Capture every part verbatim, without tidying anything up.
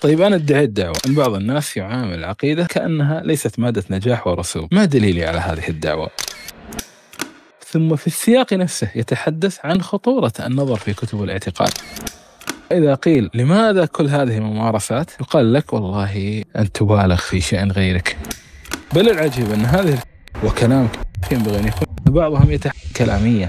طيب أنا ادعيت دعوة أن بعض الناس يعامل العقيدة كأنها ليست مادة نجاح ورسوب، ما دليلي على هذه الدعوة؟ ثم في السياق نفسه يتحدث عن خطورة النظر في كتب الاعتقاد. إذا قيل لماذا كل هذه الممارسات؟ يقال لك والله أن تبالغ في شأن غيرك. بل العجيب أن هذه وكلامك ينبغي أن يكون بعضهم يتحدث كلامية.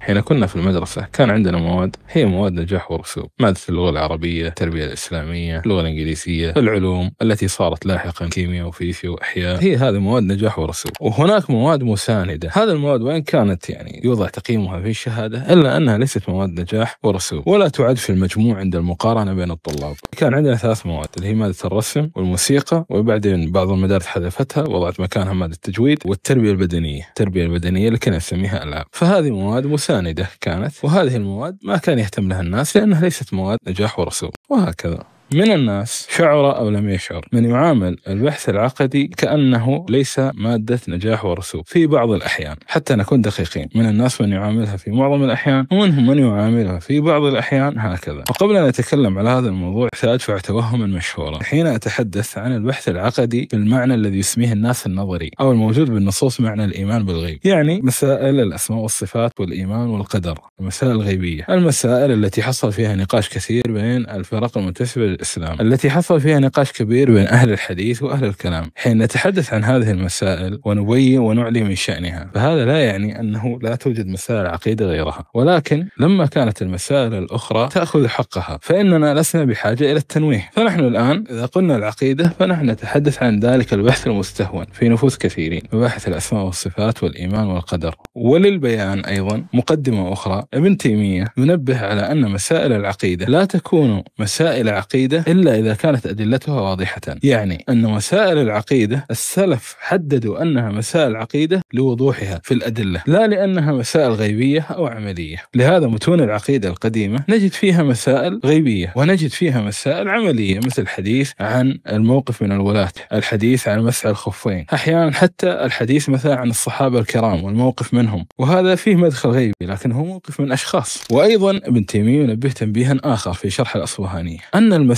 حين كنا في المدرسة كان عندنا مواد هي مواد نجاح ورسوب، مادة اللغة العربية، التربية الإسلامية، اللغة الإنجليزية، العلوم التي صارت لاحقا كيمياء وفيزياء وأحياء، هي هذه مواد نجاح ورسوب. وهناك مواد مساندة، هذه المواد وإن كانت يعني يوضع تقييمها في الشهادة إلا أنها ليست مواد نجاح ورسوب ولا تعد في المجموع عند المقارنة بين الطلاب. كان عندنا ثلاث مواد اللي هي مادة الرسم والموسيقى، وبعدين بعض المدارس حذفتها ووضعت مكانها مادة التجويد والتربية البدنية، التربية البدنية اللي كنا نسميها ألعاب. فهذه مواد مساندة كانت، وهذه المواد ما كان يهتم لها الناس لأنها ليست مواد نجاح ورسوب. وهكذا من الناس شعر أو لم يشعر من يعامل البحث العقدي كأنه ليس مادة نجاح ورسوب في بعض الأحيان، حتى نكون دقيقين، من الناس من يعاملها في معظم الأحيان ومنهم من يعاملها في بعض الأحيان هكذا. وقبل أن أتكلم على هذا الموضوع سأدفع توهما مشهورا حين أتحدث عن البحث العقدي بالمعنى الذي يسميه الناس النظري أو الموجود بالنصوص، معنى الإيمان بالغيب، يعني مسائل الأسماء والصفات والإيمان والقدر، المسائل الغيبية، المسائل التي حصل فيها نقاش كثير بين الفرق المنتسبة الإسلام، التي حصل فيها نقاش كبير بين أهل الحديث وأهل الكلام. حين نتحدث عن هذه المسائل ونبين ونعلي من شأنها، فهذا لا يعني أنه لا توجد مسائل عقيدة غيرها، ولكن لما كانت المسائل الأخرى تأخذ حقها فإننا لسنا بحاجة إلى التنويه. فنحن الآن إذا قلنا العقيدة فنحن نتحدث عن ذلك البحث المستهون في نفوس كثيرين، مباحث الأسماء والصفات والإيمان والقدر. وللبيان أيضا مقدمة أخرى، ابن تيمية ينبه على أن مسائل العقيدة لا تكون مسائل عقيدة إلا إذا كانت أدلتها واضحة، يعني أن مسائل العقيدة السلف حددوا أنها مسائل عقيدة لوضوحها في الأدلة لا لأنها مسائل غيبية أو عملية. لهذا متون العقيدة القديمة نجد فيها مسائل غيبية ونجد فيها مسائل عملية، مثل الحديث عن الموقف من الولاة، الحديث عن مسح الخفين، أحيانا حتى الحديث مثلا عن الصحابة الكرام والموقف منهم، وهذا فيه مدخل غيبي لكن هو موقف من أشخاص. وأيضا ابن تيمية ينبه تنبيها آخر في شرح الأصبهانية أن المسألة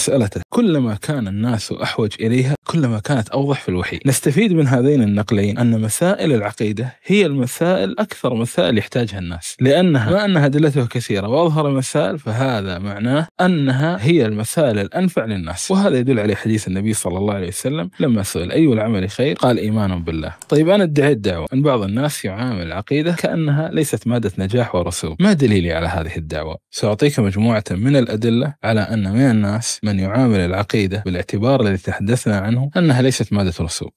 كلما كان الناس أحوج إليها كلما كانت أوضح في الوحي. نستفيد من هذين النقلين أن مسائل العقيدة هي المسائل أكثر مسائل يحتاجها الناس، لأنها ما أنها أدلتها كثيرة وأظهر مسائل، فهذا معناه أنها هي المسائل الأنفع للناس. وهذا يدل عليه حديث النبي صلى الله عليه وسلم لما سئل أي العمل خير قال إيمان بالله. طيب أنا ادعيت دعوة أن بعض الناس يعامل العقيدة كأنها ليست مادة نجاح ورسوب، ما دليلي على هذه الدعوة؟ سأعطيك مجموعة من الأدلة على أن من الناس من يعامل العقيدة بالاعتبار الذي تحدثنا عنه أنها ليست مادة رسوب.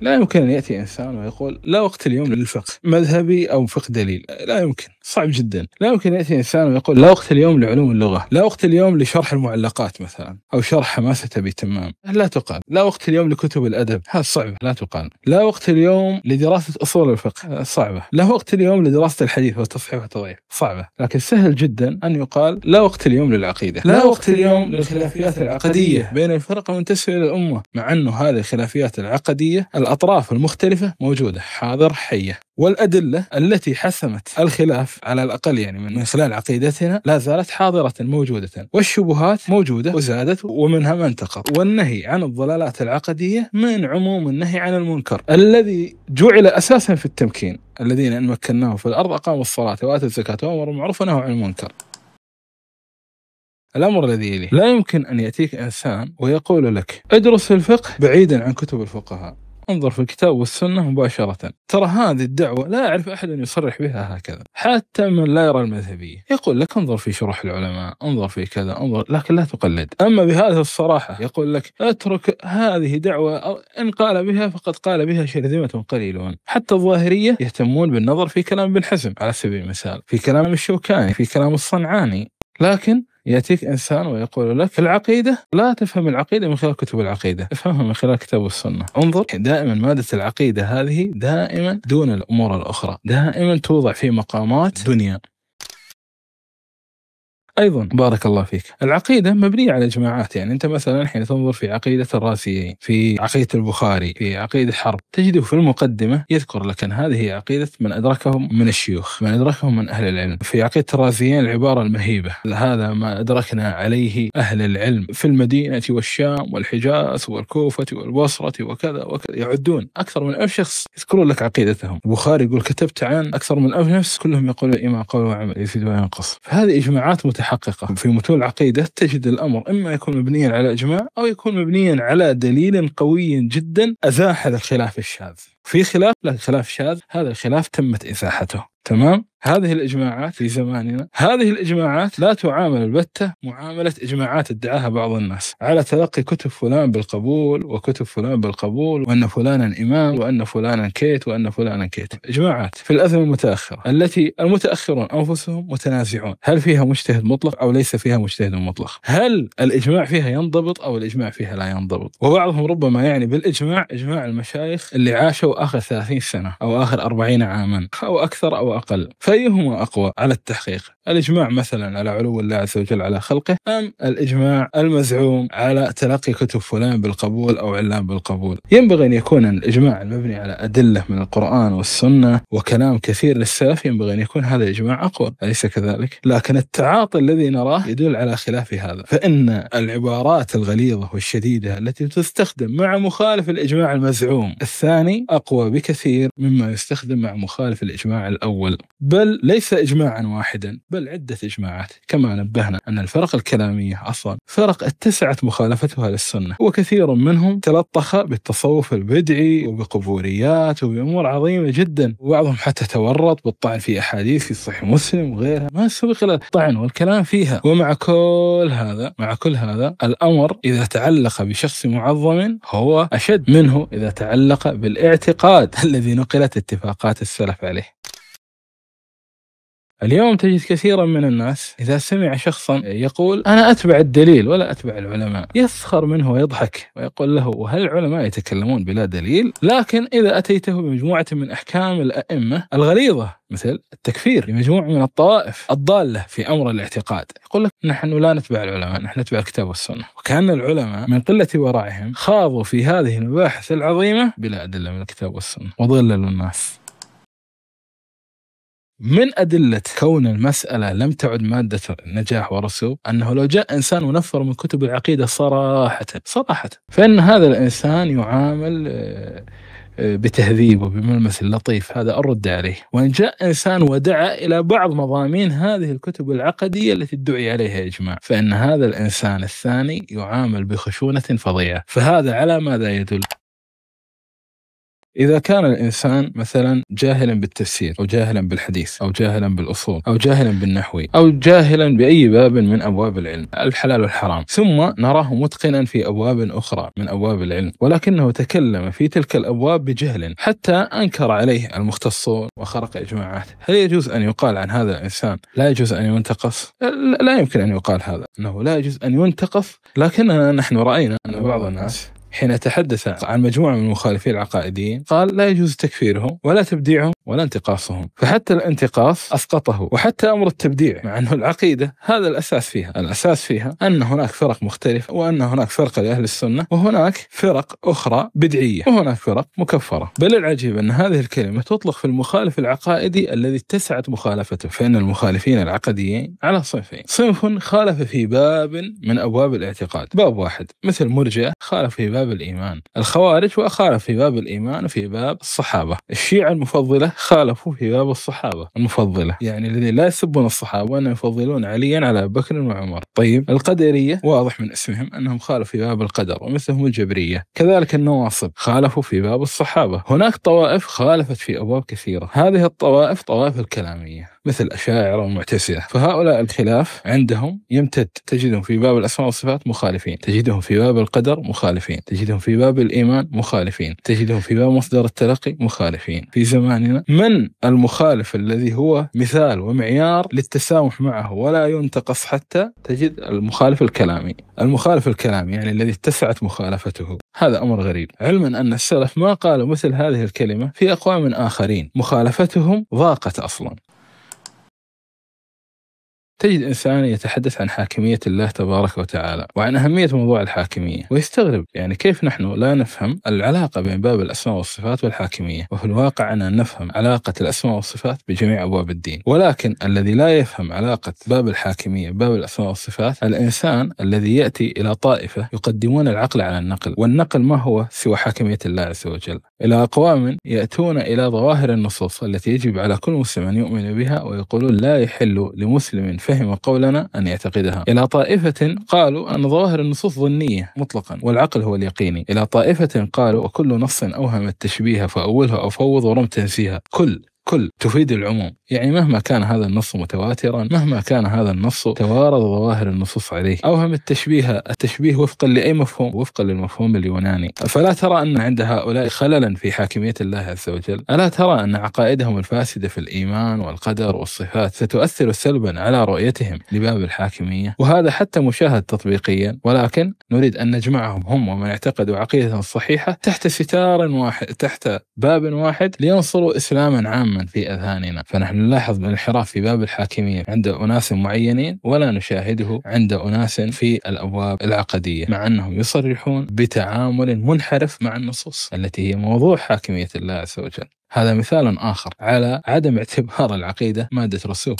لا يمكن أن يأتي إنسان ويقول لا وقت اليوم للفقه مذهبي أو فقه دليل، لا يمكن، صعب جدا. لا يمكن أن يأتي إنسان ويقول لا وقت اليوم لعلوم اللغة، لا وقت اليوم لشرح المعلقات مثلا أو شرح حماسة أبي تمام، لا تقال. لا وقت اليوم لكتب الأدب، هذا صعب، لا تقال. لا وقت اليوم لدراسة أصول الفقه، صعبة. لا وقت اليوم لدراسة الحديث والتصحيح والتضعيف، صعبة. لكن سهل جدا أن يقال لا وقت اليوم للعقيدة، لا وقت اليوم للخلافيات العقدية بين الفرق المنتسبة إلى الأمة، مع أنه هذه الخلافيات العقدية الأطراف المختلفة موجودة حاضر حية، والأدلة التي حسمت الخلاف على الأقل يعني من خلال عقيدتنا لا زالت حاضرة موجودة، والشبهات موجودة وزادت ومنها ما انتقض. والنهي عن الضلالات العقدية من عموم النهي عن المنكر الذي جعل أساسا في التمكين، الذين إن مكناهم في الأرض أقاموا الصلاة وآتوا الزكاة وأمروا بالمعروف ونهوا عن المنكر. الأمر الذي يلي، لا يمكن أن يأتيك إنسان ويقول لك ادرس الفقه بعيدا عن كتب الفقهاء، انظر في الكتاب والسنة مباشرة. ترى هذه الدعوة لا أعرف أحد يصرح بها هكذا، حتى من لا يرى المذهبية يقول لك انظر في شروح العلماء، انظر في كذا، انظر، لكن لا تقلد. أما بهذه الصراحة يقول لك اترك، هذه دعوة إن قال بها فقد قال بها شرذمة قليلون. حتى الظاهرية يهتمون بالنظر في كلام ابن حزم على سبيل المثال، في كلام الشوكاني، في كلام الصنعاني، لكن يأتيك إنسان ويقول لك العقيدة، لا تفهم العقيدة من خلال كتب العقيدة، افهمها من خلال كتاب السنة. انظر دائما مادة العقيدة هذه دائما دون الأمور الأخرى، دائما توضع في مقامات دنيا. أيضا. بارك الله فيك. العقيدة مبنية على جماعات، يعني أنت مثلا حين تنظر في عقيدة الراسيين، في عقيدة البخاري، في عقيدة حرب، تجده في المقدمة يذكر لك أن هذه عقيدة من أدركهم من الشيوخ، من أدركهم من أهل العلم. في عقيدة الراسيين العبارة المهيبة: هذا ما أدركنا عليه أهل العلم في المدينة والشام والحجاز والكوفة والبصرة وكذا وكذا. يعدون أكثر من ألف شخص يذكرون لك عقيدتهم. البخاري يقول: كتبت عن أكثر من ألف نفس كلهم يقولون إما قول وعمل يزيد وينقص. فهذه إجماعات متحققة. في متون العقيدة تجد الأمر إما يكون مبنيا على إجماع أو يكون مبنيا على دليل قوي جدا أزاح هذا الخلاف الشاذ. في خلاف لا خلاف شاذ، هذا الخلاف تمت إزاحته. تمام؟ هذه الإجماعات في زماننا، هذه الإجماعات لا تعامل البتة معاملة إجماعات ادعاها بعض الناس على تلقي كتب فلان بالقبول وكتب فلان بالقبول، وأن فلانا إمام وأن فلانا كيت وأن فلانا كيت. إجماعات في الأزمة المتأخرة التي المتأخرون أنفسهم متنازعون هل فيها مجتهد مطلق أو ليس فيها مجتهد مطلق، هل الإجماع فيها ينضبط أو الإجماع فيها لا ينضبط. وبعضهم ربما يعني بالإجماع إجماع المشايخ اللي عاشوا آخر ثلاثين سنة أو آخر أربعين عاما أو أكثر أو أقل، فأيهما أقوى على التحقيق؟ الإجماع مثلا على علو الله عز وجل على خلقه، أم الإجماع المزعوم على تلقي كتب فلان بالقبول أو علان بالقبول؟ ينبغي أن يكون الإجماع المبني على أدلة من القرآن والسنة وكلام كثير للسلف، ينبغي أن يكون هذا الإجماع أقوى، أليس كذلك؟ لكن التعاطي الذي نراه يدل على خلاف هذا. فإن العبارات الغليظة والشديدة التي تستخدم مع مخالف الإجماع المزعوم الثاني أقوى بكثير مما يستخدم مع مخالف الإجماع الأول، بل ليس إجماعا واحدا بل عدة إجماعات، كما نبهنا أن الفرق الكلامية أصلا فرق اتسعت مخالفتها للسنة، وكثير منهم تلطخ بالتصوف البدعي وبقبوريات وبأمور عظيمة جدا، وبعضهم حتى تورط بالطعن في أحاديث في صحيح مسلم وغيرها ما سبق إلى الطعن والكلام فيها. ومع كل هذا مع كل هذا الأمر إذا تعلق بشخص معظم هو أشد منه إذا تعلق بالاعتقاد الذي نقلت اتفاقات السلف عليه. اليوم تجد كثيرا من الناس إذا سمع شخصا يقول أنا أتبع الدليل ولا أتبع العلماء يسخر منه ويضحك ويقول له: وهل العلماء يتكلمون بلا دليل؟ لكن إذا أتيته بمجموعة من أحكام الأئمة الغليظة مثل التكفير لمجموعة من الطوائف الضالة في أمر الاعتقاد يقول لك نحن لا نتبع العلماء، نحن نتبع الكتاب والسنة. وكأن العلماء من قلة ورائهم خاضوا في هذه المباحث العظيمة بلا أدلة من الكتاب والسنة وضللوا الناس. من أدلة كون المسألة لم تعد مادة نجاح ورسوب أنه لو جاء إنسان ونفر من كتب العقيدة صراحة صراحة فإن هذا الإنسان يعامل بتهذيب وبملمس اللطيف، هذا الرد عليه. وإن جاء إنسان ودعا إلى بعض مضامين هذه الكتب العقدية التي ادعي عليها إجماع فإن هذا الإنسان الثاني يعامل بخشونة فظيعة. فهذا على ماذا يدل؟ إذا كان الإنسان مثلا جاهلا بالتفسير أو جاهلا بالحديث أو جاهلا بالأصول أو جاهلا بالنحو أو جاهلا بأي باب من أبواب العلم الحلال والحرام، ثم نراه متقنا في أبواب أخرى من أبواب العلم ولكنه تكلم في تلك الأبواب بجهل حتى أنكر عليه المختصون وخرق إجماعات، هل يجوز أن يقال عن هذا الإنسان لا يجوز أن ينتقص؟ لا يمكن أن يقال هذا أنه لا يجوز أن ينتقص. لكننا نحن رأينا أن بعض الناس حين تحدث عن مجموعة من المخالفين العقائديين قال لا يجوز تكفيرهم ولا تبديعهم ولا انتقاصهم، فحتى الانتقاص أسقطه وحتى أمر التبديع، مع أنه العقيدة هذا الأساس فيها الأساس فيها أن هناك فرق مختلفة، وأن هناك فرقة لأهل السنة وهناك فرق أخرى بدعية وهناك فرق مكفرة. بل العجيب أن هذه الكلمة تطلق في المخالف العقائدي الذي اتسعت مخالفته. فإن المخالفين العقديين على صنفين: صنف خالف في باب من أبواب الاعتقاد باب واحد، مثل المرجئة خالف في باب باب الإيمان، الخوارج وخالف في باب الإيمان في باب الصحابة، الشيعة المفضلة خالفوا في باب الصحابة المفضلة، يعني الذين لا يسبون الصحابة وأنهم يفضلون عليا على أبي بكر وعمر. طيب القدرية واضح من اسمهم أنهم خالفوا في باب القدر، ومثلهم الجبرية، كذلك النواصب خالفوا في باب الصحابة. هناك طوائف خالفت في أبواب كثيرة، هذه الطوائف طوائف الكلامية مثل الأشاعرة والمعتزلة، فهؤلاء الخلاف عندهم يمتد، تجدهم في باب الأسماء والصفات مخالفين، تجدهم في باب القدر مخالفين، تجدهم في باب الإيمان مخالفين، تجدهم في باب مصدر التلقي مخالفين. في زماننا من المخالف الذي هو مثال ومعيار للتسامح معه ولا ينتقص حتى تجد المخالف الكلامي المخالف الكلامي يعني الذي اتسعت مخالفته. هذا أمر غريب، علما أن السلف ما قالوا مثل هذه الكلمة في أقوام آخرين مخالفتهم ضاقت أصلا. تجد إنسان يتحدث عن حاكمية الله تبارك وتعالى وعن أهمية موضوع الحاكمية، ويستغرب يعني كيف نحن لا نفهم العلاقة بين باب الأسماء والصفات والحاكمية، وفي الواقع أن نفهم علاقة الأسماء والصفات بجميع أبواب الدين. ولكن الذي لا يفهم علاقة باب الحاكمية باب الأسماء والصفات الإنسان الذي يأتي إلى طائفة يقدمون العقل على النقل، والنقل ما هو سوى حاكمية الله عز وجل، إلى أقوام يأتون إلى ظواهر النصوص التي يجب على كل مسلم أن يؤمن بها ويقولون لا يحل لمسلم فهم قولنا أن يعتقدها، إلى طائفة قالوا أن ظواهر النصوص ظنية مطلقا والعقل هو اليقيني، إلى طائفة قالوا وكل نص أوهم التشبيه فأولها أفوض ورم تنسيها، كل كل تفيد العموم، يعني مهما كان هذا النص متواترا مهما كان هذا النص توارد ظواهر النصوص عليه، أوهم التشبيه التشبيه وفقا لأي مفهوم وفقا للمفهوم اليوناني. فلا ترى أن عند هؤلاء خللا في حاكمية الله عز وجل؟ ألا ترى أن عقائدهم الفاسدة في الإيمان والقدر والصفات ستؤثر سلبا على رؤيتهم لباب الحاكمية؟ وهذا حتى مشاهد تطبيقيا، ولكن نريد أن نجمعهم هم ومن اعتقدوا عقيدتهم الصحيحة تحت ستار واحد تحت باب واحد لينصروا إسلاما عاما في أذهاننا. فنحن نلاحظ الانحراف في باب الحاكمية عند أناس معينين ولا نشاهده عند أناس في الأبواب العقدية، مع أنهم يصرحون بتعامل منحرف مع النصوص التي هي موضوع حاكمية الله عز وجل. هذا مثال آخر على عدم اعتبار العقيدة مادة رسوخ.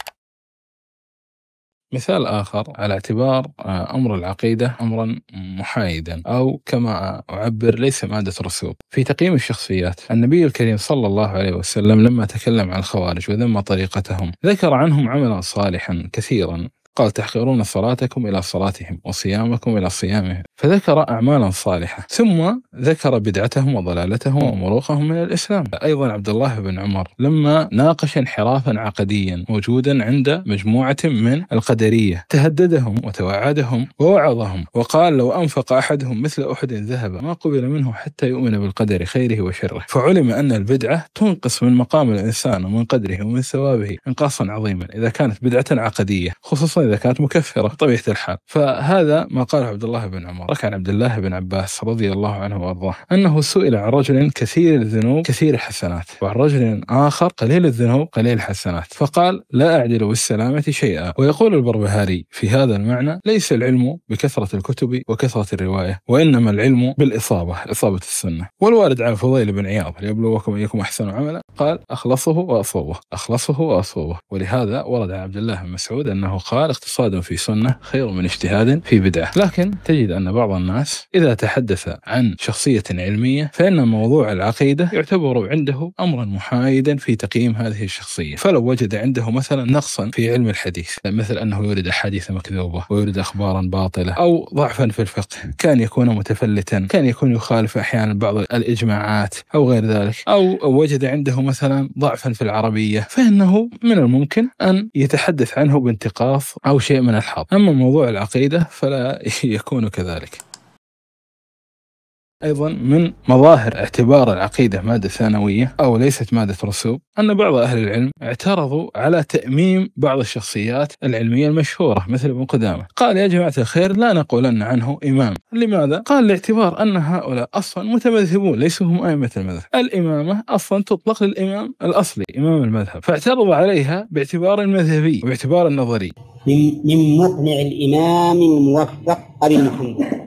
مثال آخر على اعتبار أمر العقيدة أمرا محايدا أو كما أعبر ليس مادة رسوب. في تقييم الشخصيات النبي الكريم صلى الله عليه وسلم لما تكلم عن الخوارج وذم طريقتهم ذكر عنهم عملا صالحا كثيرا، قال تحقرون صلاتكم إلى صلاتهم وصيامكم إلى صيامهم، فذكر أعمالا صالحة، ثم ذكر بدعتهم وضلالتهم ومروقهم من الإسلام. أيضا عبد الله بن عمر لما ناقش انحرافا عقديا موجودا عند مجموعة من القدرية تهددهم وتوعدهم ووعظهم وقال لو أنفق أحدهم مثل أحد ذهب ما قبل منه حتى يؤمن بالقدر خيره وشره، فعلم أن البدعة تنقص من مقام الإنسان ومن قدره ومن ثوابه انقاصا عظيما إذا كانت بدعة عقدية، خصوصا إذا كانت مكفرة بطبيعة الحال. فهذا ما قاله عبد الله بن عمر. ركع عبد الله بن عباس رضي الله عنه وارضاه أنه سئل عن رجل كثير الذنوب كثير الحسنات وعن رجل آخر قليل الذنوب قليل الحسنات، فقال لا أعدل بالسلامة شيئا. ويقول البربهاري في هذا المعنى ليس العلم بكثرة الكتب وكثرة الرواية، وإنما العلم بالإصابة إصابة السنة. والوالد عن فضيل بن عياض ليبلوكم أيكم أحسن عملا قال أخلصه وأصوبه أخلصه وأصوبه. ولهذا ورد عن عبد الله بن مسعود أنه قال اقتصاد في سنة خير من اجتهاد في بدعة. لكن تجد أن بعض الناس إذا تحدث عن شخصية علمية فإن موضوع العقيدة يعتبر عنده أمرا محايدا في تقييم هذه الشخصية، فلو وجد عنده مثلا نقصا في علم الحديث مثل أنه يورد أحاديث مكذوبة ويورد أخبارا باطلة أو ضعفا في الفقه، كان يكون متفلتا، كان يكون يخالف أحيانا بعض الإجماعات أو غير ذلك، أو وجد عنده مثلا ضعفا في العربية، فإنه من الممكن أن يتحدث عنه بانتقاص أو شيء من الحظ. أما موضوع العقيدة فلا يكون كذلك. أيضا من مظاهر اعتبار العقيدة مادة ثانوية أو ليست مادة رسوب أن بعض أهل العلم اعترضوا على تأميم بعض الشخصيات العلمية المشهورة مثل ابن قدامة، قال يا جماعة الخير لا نقولن عنه إمام. لماذا؟ قال لاعتبار أن هؤلاء أصلا متمذهبون ليسوا هم أئمة المذهب، الإمامة أصلا تطلق للإمام الأصلي إمام المذهب، فاعترضوا عليها باعتبار مذهبي وباعتبار نظري. من مقنع الإمام الموفق أبي محمد،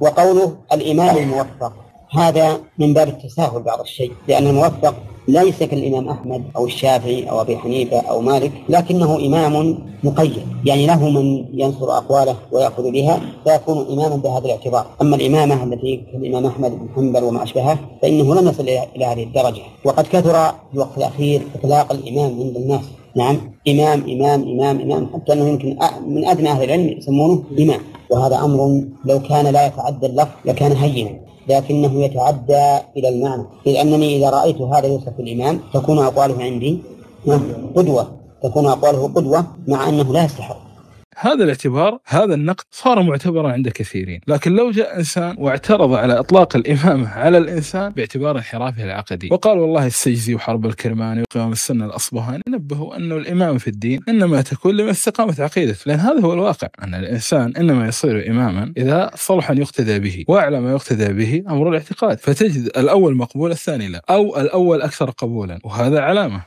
وقوله الإمام الموفق هذا من باب التساهل بعض الشيء، لأن الموفق ليس كالإمام أحمد أو الشافعي أو أبي حنيفة أو مالك، لكنه إمام مقيد يعني له من ينصر أقواله ويأخذ بها فيكون إماما بهذا الاعتبار. أما الإمامة التي كالإمام أحمد بن حنبل وما أشبهه فإنه لم يصل إلى هذه الدرجة، وقد كثر في الوقت الأخير إطلاق الإمام عند الناس. نعم إمام إمام إمام إمام حتى أنه يمكن من أدنى أهل العلم يسمونه إمام، وهذا أمر لو كان لا يتعدى اللفظ لكان هينا، لكنه يتعدى إلى المعنى، لأنني إذا رأيت هذا يوصف الإمام تكون أقواله عندي قدوة، تكون أقواله قدوة مع أنه لا يستحق. هذا الاعتبار هذا النقد صار معتبرا عند كثيرين، لكن لو جاء إنسان واعترض على إطلاق الإمامة على الإنسان باعتبار انحرافه العقدي وقال والله السجزي وحرب الكرماني وقيام السنة الأصبهاني نبهوا أنه الإمام في الدين إنما تكون لمن استقامت عقيدته، لأن هذا هو الواقع أن الإنسان إنما يصير إماما إذا صلح يقتدى به، وأعلى ما يقتدى به أمر الاعتقاد، فتجد الأول مقبول الثاني لا، أو الأول أكثر قبولا، وهذا علامة.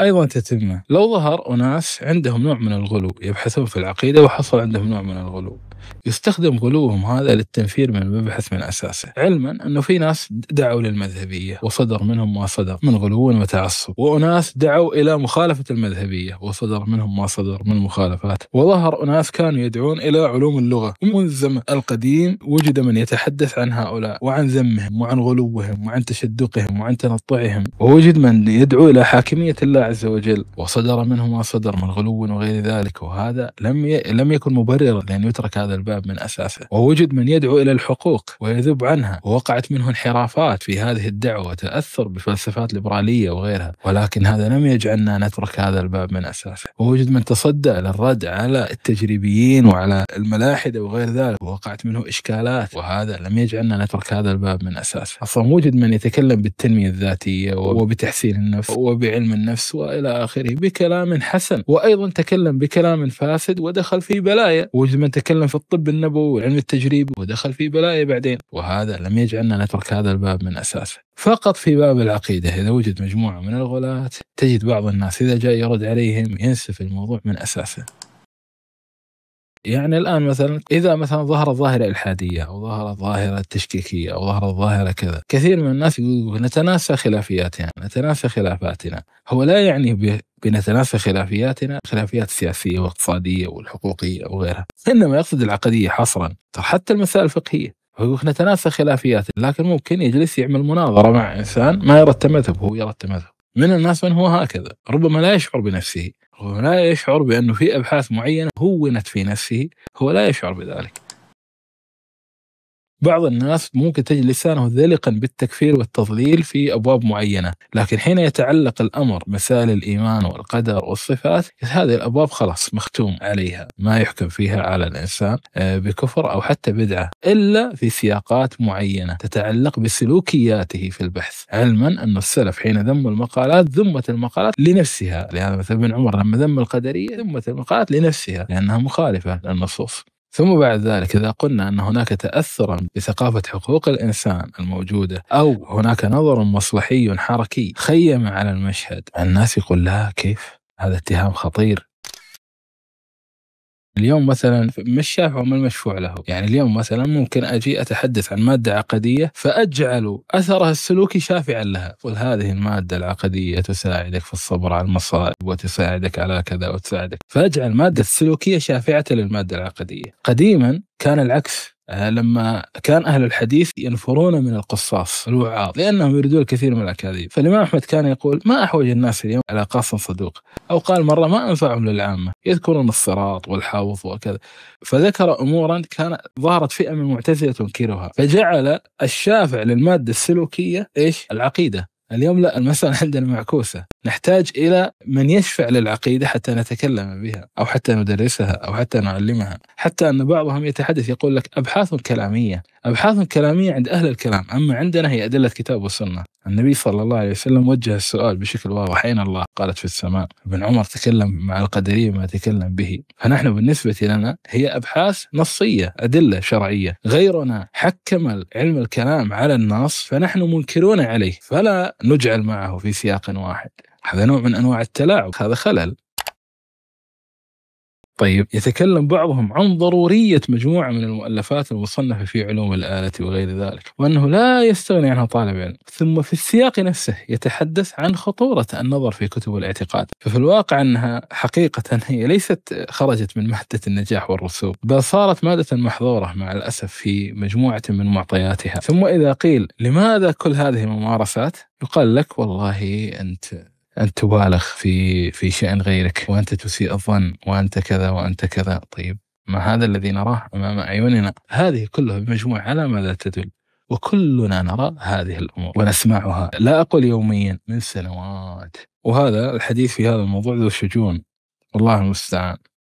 أيضا تتمه لو ظهر أناس عندهم نوع من الغلو يبحثون في العقيدة وحصل عندهم نوع من الغلو، يستخدم غلوهم هذا للتنفير من المبحث من أساسه، علما أنه في ناس دعوا للمذهبية وصدر منهم ما صدر من غلو وتعصب، وأناس دعوا إلى مخالفة المذهبية وصدر منهم ما صدر من مخالفات، وظهر أناس كانوا يدعون إلى علوم اللغة، ومنذ الزمن القديم وجد من يتحدث عن هؤلاء وعن ذمهم وعن غلوهم وعن تشدقهم وعن تنطعهم، ووجد من يدعو إلى حاكمية الله عز وجل وصدر منه ما صدر من غلو وغير ذلك، وهذا لم ي... لم يكن مبررا لأن يترك هذا الباب من أساسه، ووجد من يدعو إلى الحقوق ويذب عنها، ووقعت منه انحرافات في هذه الدعوة وتأثر بفلسفات ليبرالية وغيرها، ولكن هذا لم يجعلنا نترك هذا الباب من أساسه، ووجد من تصدى للرد على التجريبيين وعلى الملاحدة وغير ذلك، ووقعت منه إشكالات، وهذا لم يجعلنا نترك هذا الباب من أساسه. أصلا وجد من يتكلم بالتنمية الذاتية وبتحسين النفس وبعلم النفس وإلى آخره بكلام حسن، وأيضا تكلم بكلام فاسد ودخل في بلايا، ووجد من تكلم في الطب النبوي والعلم التجريبي ودخل في بلايا بعدين، وهذا لم يجعلنا نترك هذا الباب من أساسه. فقط في باب العقيدة إذا وجد مجموعة من الغلاة تجد بعض الناس إذا جاء يرد عليهم ينسف الموضوع من أساسه. يعني الآن مثلا إذا مثلا ظهرت ظاهرة إلحادية أو ظهرت ظاهرة تشكيكية أو ظهرت ظاهرة كذا، كثير من الناس يقولوا نتناسى خلافياتنا، نتناسى خلافاتنا. هو لا يعني بنتناسى خلافياتنا خلافيات سياسية واقتصادية والحقوقية وغيرها، إنما يقصد العقدية حصرا، حتى المسائل الفقهية هو نتناسى خلافياتنا، لكن ممكن يجلس يعمل مناظرة مع إنسان ما يرى التمذهب، هو يرى التمذهب. من الناس من هو هكذا، ربما لا يشعر بنفسه، هو لا يشعر بأنه في أبحاث معينة هونت في نفسه، هو لا يشعر بذلك. بعض الناس ممكن تجد لسانه ذلقا بالتكفير والتضليل في أبواب معينة، لكن حين يتعلق الأمر مسائل الإيمان والقدر والصفات، هذه الأبواب خلاص مختوم عليها، ما يحكم فيها على الإنسان بكفر أو حتى بدعة إلا في سياقات معينة تتعلق بسلوكياته في البحث، علما أن السلف حين ذموا المقالات ذمت المقالات لنفسها، لهذا مثل ابن عمر لما ذم القدرية ذمت المقالات لنفسها لأنها مخالفة للنصوص. ثم بعد ذلك إذا قلنا أن هناك تأثرا بثقافة حقوق الإنسان الموجودة أو هناك نظر مصلحي حركي خيم على المشهد، الناس يقول لا كيف، هذا اتهام خطير. اليوم مثلا ما الشافع وما المشفوع له، يعني اليوم مثلا ممكن أجي أتحدث عن مادة عقدية فأجعل أثرها السلوكي شافعا لها، قل هذه المادة العقدية تساعدك في الصبر على المصائب وتساعدك على كذا وتساعدك، فأجعل مادة السلوكية شافعة للمادة العقدية. قديما كان العكس، لما كان أهل الحديث ينفرون من القصاص الوعاظ لأنهم يريدون الكثير من الأكاذيب، فالإمام أحمد كان يقول ما أحوج الناس اليوم على قاص صدوق، أو قال مرة ما أنفعهم للعامة، يذكرون الصراط والحوض وكذا، فذكر أمورا كان ظهرت فئة من المعتزلة تنكرها، فجعل الشافع للمادة السلوكية إيش؟ العقيدة. اليوم لا، المسألة عندنا معكوسة، نحتاج إلى من يشفع للعقيدة حتى نتكلم بها أو حتى ندرسها أو حتى نعلمها، حتى أن بعضهم يتحدث يقول لك أبحاث كلامية، أبحاث كلامية عند أهل الكلام، أما عندنا هي أدلة كتاب والسنة. النبي صلى الله عليه وسلم وجه السؤال بشكل واضح، أين الله؟ قالت في السماء. ابن عمر تكلم مع القدرية ما تكلم به، فنحن بالنسبة لنا هي أبحاث نصية، أدلة شرعية، غيرنا حكم علم الكلام على النص فنحن منكرون عليه، فلا نجعل معه في سياق واحد، هذا نوع من أنواع التلاعب، هذا خلل. طيب يتكلم بعضهم عن ضرورية مجموعة من المؤلفات المصنفة في علوم الآلة وغير ذلك، وأنه لا يستغني عنها طالب علم، ثم في السياق نفسه يتحدث عن خطورة النظر في كتب الاعتقاد، ففي الواقع أنها حقيقة هي ليست خرجت من مادة النجاح والرسوب، بل صارت مادة محظورة مع الأسف في مجموعة من معطياتها. ثم إذا قيل لماذا كل هذه الممارسات، يقال لك والله أنت أن تبالغ في في شأن غيرك، وأنت تسيء الظن، وأنت كذا وأنت كذا. طيب ما هذا الذي نراه أمام أعيننا؟ هذه كلها بمجموع على ماذا تدل، وكلنا نرى هذه الأمور ونسمعها، لا أقول يوميا من سنوات، وهذا الحديث في هذا الموضوع ذو شجون، والله المستعان.